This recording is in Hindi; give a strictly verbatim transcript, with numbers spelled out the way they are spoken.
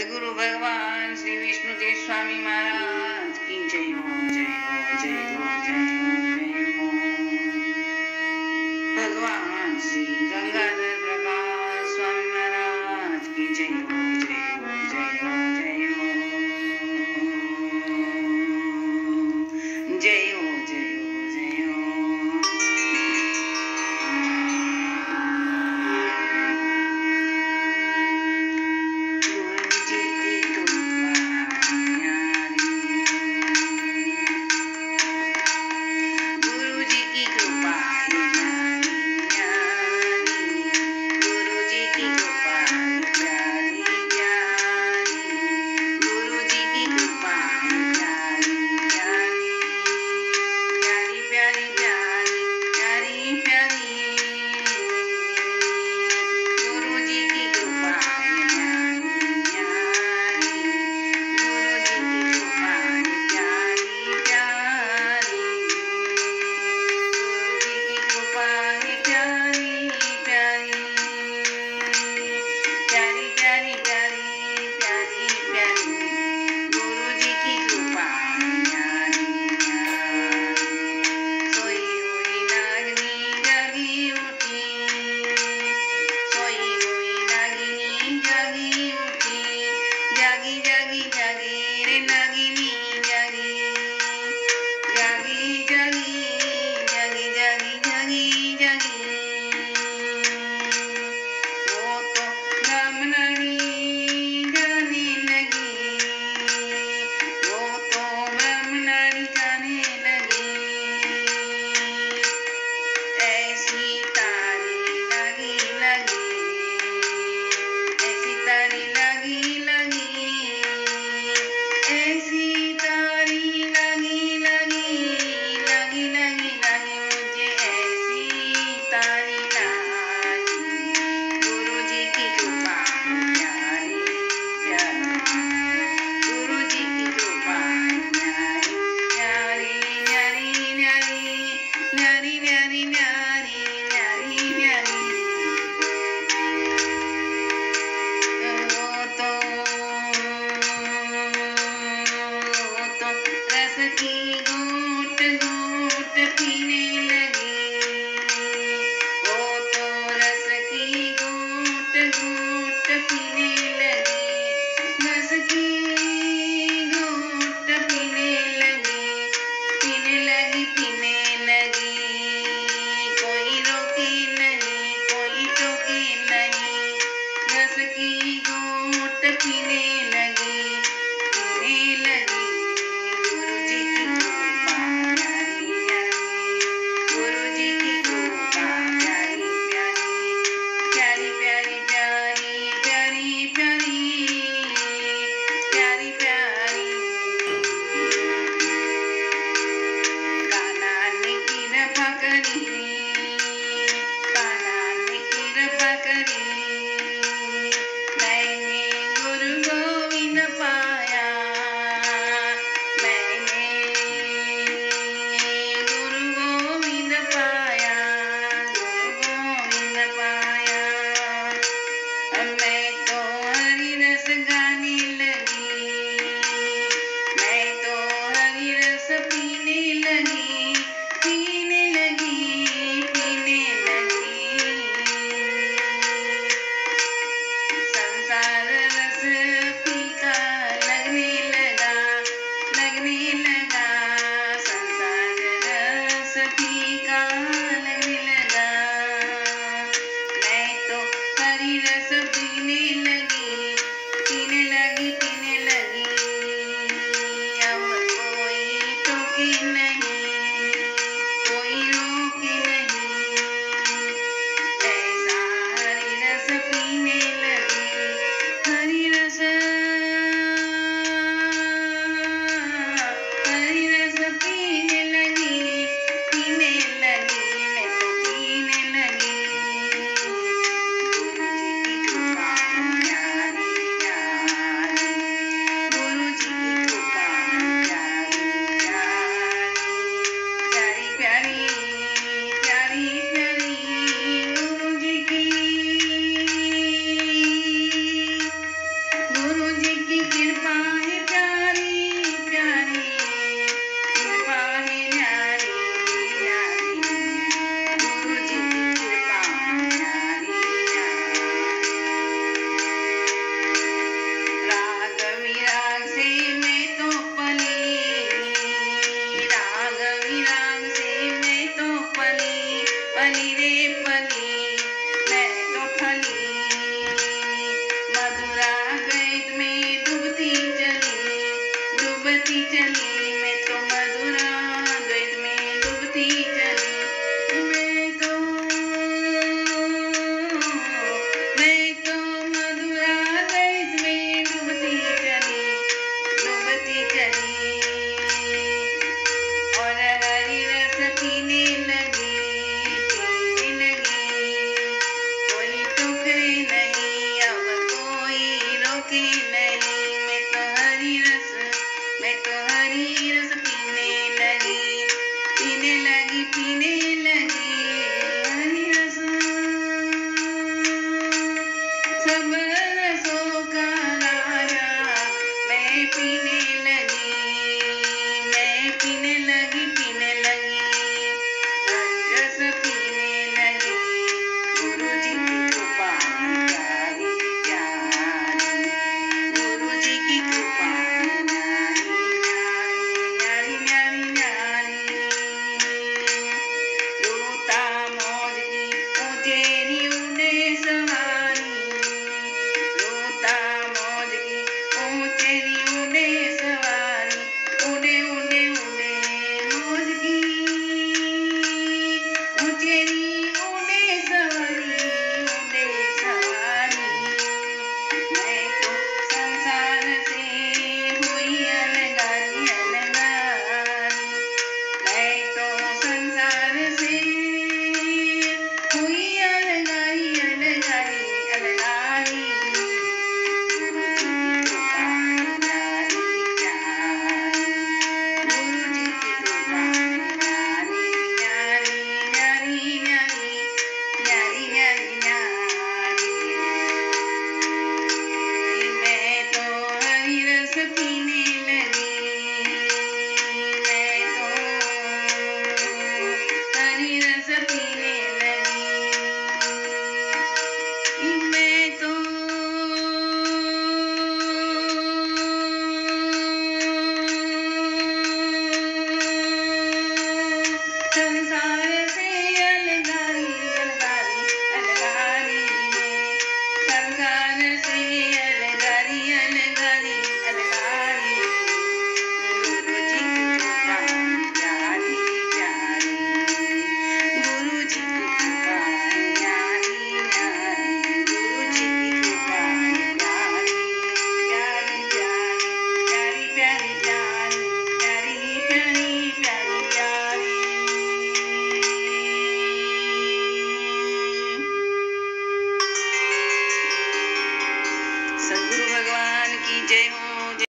सद्गुरु भगवान श्री विष्णु देव स्वामी महाराज की जय हो, जय हो, जय हो, जय हो, जय हो। भगवान श्री गंगाधर प्रकाश स्वामी महाराज की जय हो, जय हो, जय हो, जय हो, जय हो, जय हो, जय हो। Ini lagi, ini Thank you.